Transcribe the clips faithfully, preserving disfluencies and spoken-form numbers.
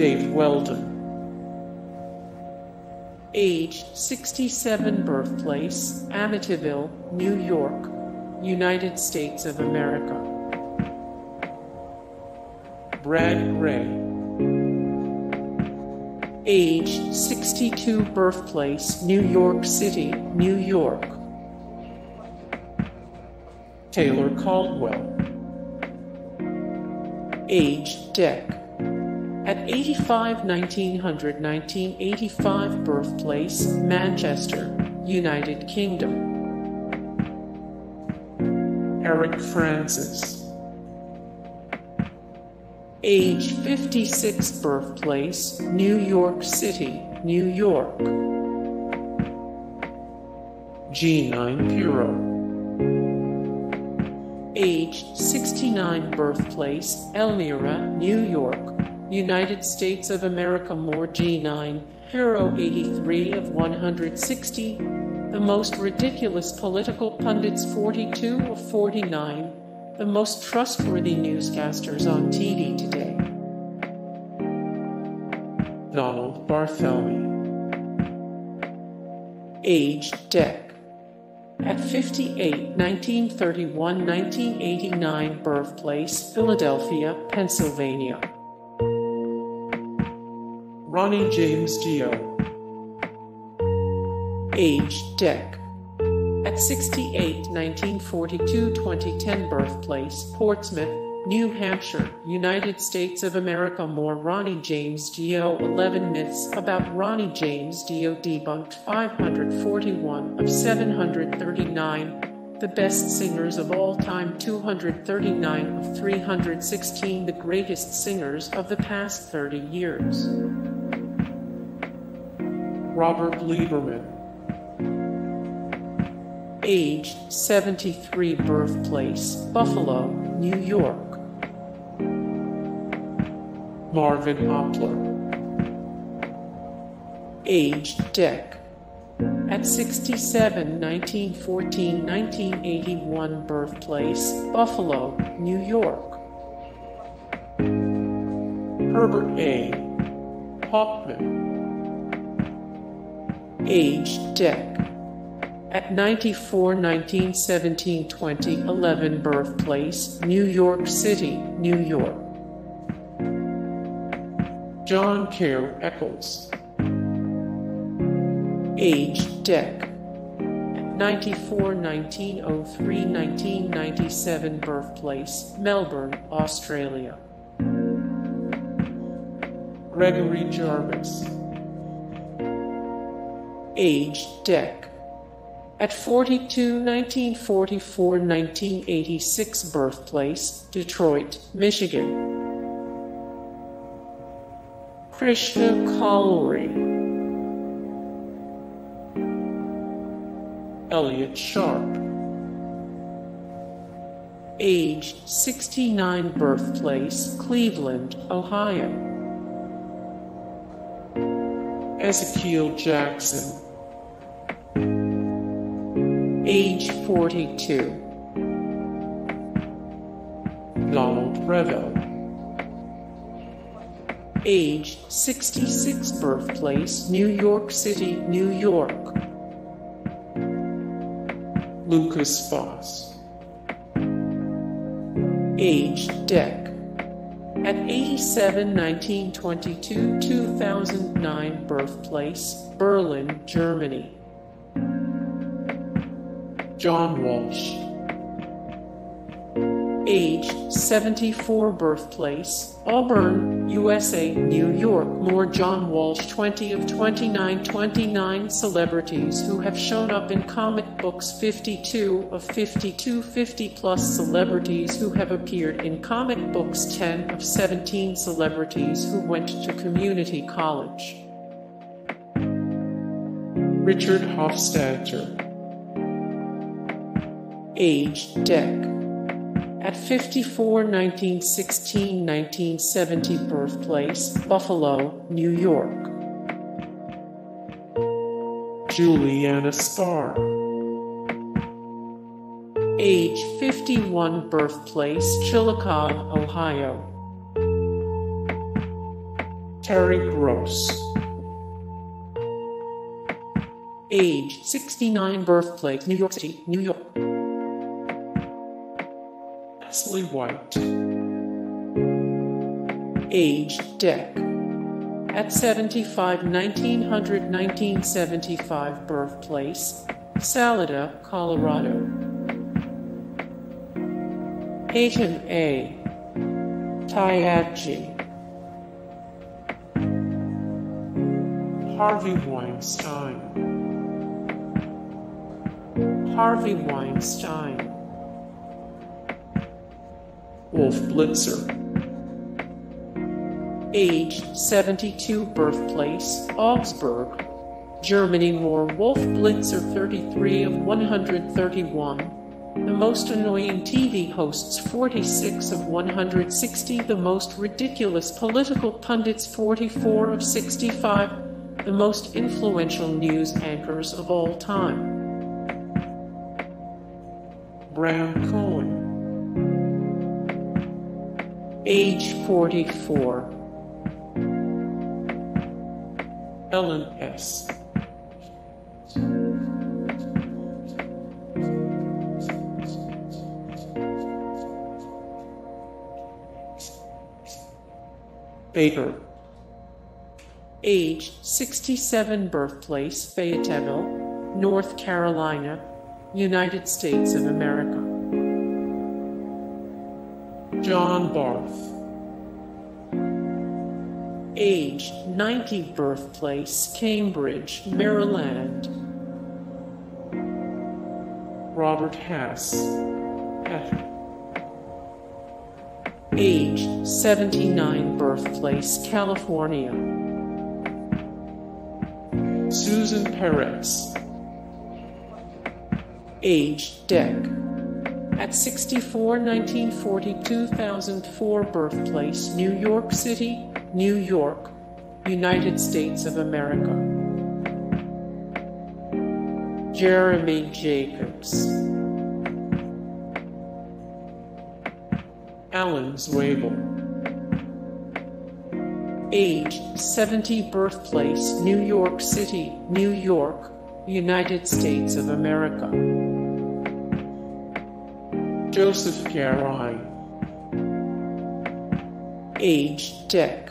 Dave Weldon. Age sixty-seven, birthplace Amityville, New York, United States of America. Brad Gray. Age sixty-two, birthplace New York City, New York. Taylor Caldwell. Age Deck. At eighty-five, nineteen hundred, nineteen eighty-five, birthplace Manchester, United Kingdom. Eric Francis. Age fifty-six, birthplace New York City, New York. Jeanine Pirro. Age sixty-nine, birthplace Elmira, New York, United States of America. More Jeanine Pirro, eighty-three of one hundred sixty, the most ridiculous political pundits, forty-two of forty-nine, the most trustworthy newscasters on T V today. Donald Barthelme. Age Deck. At fifty-eight, nineteen thirty-one, nineteen eighty-nine, birthplace Philadelphia, Pennsylvania. Ronnie James Dio. Age Deck. At sixty-eight, nineteen forty-two, twenty ten, birthplace Portsmouth, New Hampshire, United States of America. More Ronnie James Dio. eleven myths about Ronnie James Dio debunked, five hundred forty-one of seven hundred thirty-nine, the best singers of all time, two hundred thirty-nine of three hundred sixteen, the greatest singers of the past thirty years. Robert Lieberman. Age seventy-three, birthplace Buffalo, New York. Marvin Opler. Age Deck. At sixty-seven, nineteen fourteen, nineteen eighty-one, birthplace Buffalo, New York. Herbert A. Hauptman. Age Deck. At ninety-four, nineteen seventeen, twenty eleven, birthplace New York City, New York. John Carew Eccles. Age Deck. At ninety-four, nineteen oh three, nineteen ninety-seven, birthplace Melbourne, Australia. Gregory Jarvis. Age Deck. At forty-two, nineteen forty-four, nineteen eighty-six, birthplace Detroit, Michigan. Krishna Kollary. Elliot Sharp. Age sixty-nine, birthplace Cleveland, Ohio. Ezekiel Jackson. Age forty-two. Donald Revell. Age sixty-six, birthplace New York City, New York. Lucas Foss. Age Deck. At eighty-seven, nineteen twenty-two, two thousand nine, birthplace Berlin, Germany. John Walsh. Age seventy-four, birthplace Auburn, U S A, New York. More John Walsh. Twenty of twenty-nine, twenty-nine celebrities who have shown up in comic books. Fifty-two of fifty-two, fifty plus celebrities who have appeared in comic books. Ten of seventeen celebrities who went to community college. Richard Hofstadter. Age Deck. At fifty-four, nineteen sixteen, nineteen seventy, birthplace Buffalo, New York. Juliana Spahr. Age fifty-one, birthplace Chillicothe, Ohio. Terry Gross. Age sixty-nine, birthplace New York City, New York. Leslie White. Age, death. At seventy-five, nineteen hundred, nineteen seventy-five, birthplace Salida, Colorado. Haytham A. Tyatji. Harvey Weinstein. Harvey Weinstein. Wolf Blitzer. Age seventy-two, birthplace Augsburg, Germany. War Wolf Blitzer, thirty-three of one hundred thirty-one. The most annoying T V hosts, forty-six of one hundred sixty. The most ridiculous political pundits, forty-four of sixty-five. The most influential news anchors of all time. Bram Cohen. Age forty-four. Ellen S. Baker. Age sixty-seven, birthplace Fayetteville, North Carolina, United States of America. John Barth. Age ninety, birthplace Cambridge, Maryland. Robert Hass. Age seventy-nine, birthplace California. Susan Peretz. Age, death. At sixty-four, nineteen forty, two thousand four, birthplace New York City, New York, United States of America. Jeremy Jacobs. Alan Zweibel. Age seventy, birthplace New York City, New York, United States of America. J. Joseph Garrahy. Age, death.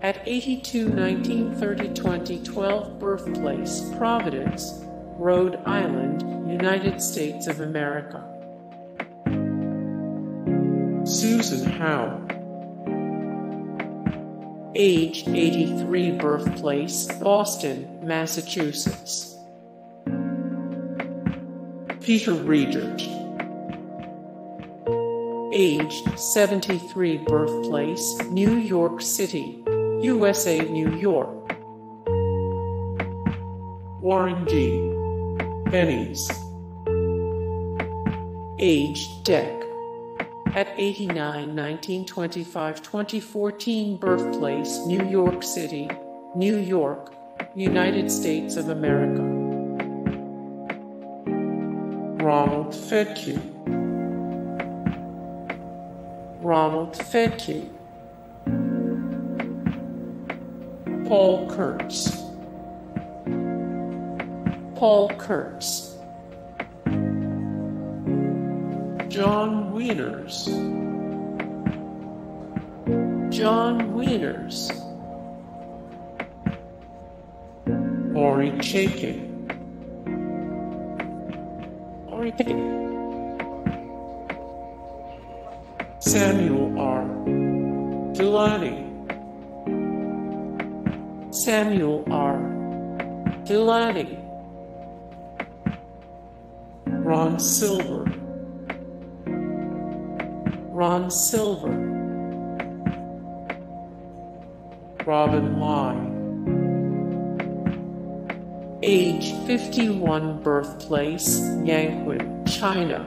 At eighty-two, nineteen thirty, twenty twelve, birthplace Providence, Rhode Island, United States of America. Susan Howe. Age eighty-three, birthplace Boston, Massachusetts. Peter Riegert. Age seventy-three, birthplace New York City, U S A, New York. Warren G. Bennies. Age, death. At eighty-nine, nineteen twenty-five, twenty fourteen, birthplace New York City, New York, United States of America. Ronald Fedke. Ronald Fedke. Paul Kurtz. Paul Kurtz. John Wieners. John Wieners. Ori Chaikin. Ori Chaikin. Samuel R. Delany. Samuel R. Delany. Ron Silver. Ron Silver. Robin Lai. Age fifty-one, birthplace Yanquan, China.